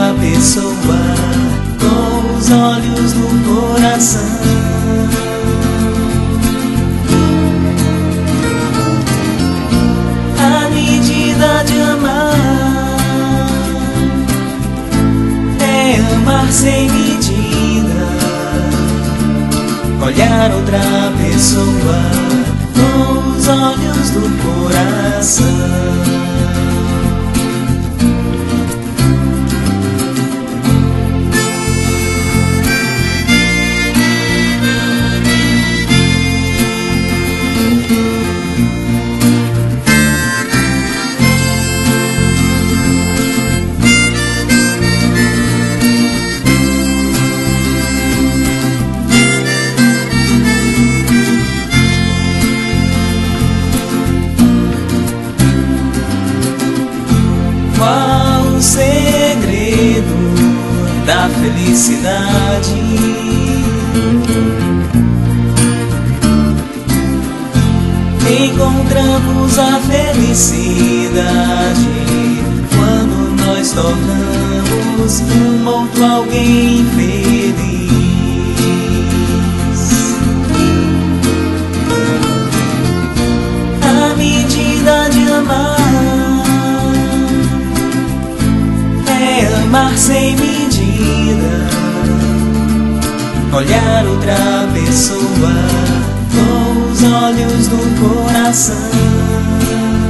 a pessoa com os olhos no coração. A medida de amar é amar sem medida, olhar outra pessoa com os olhos do coração. Da felicidade, encontramos a felicidade quando nós tornamos um outro alguém feliz. A medida de amar é amar sem medida, olhar outra pessoa com os olhos do coração.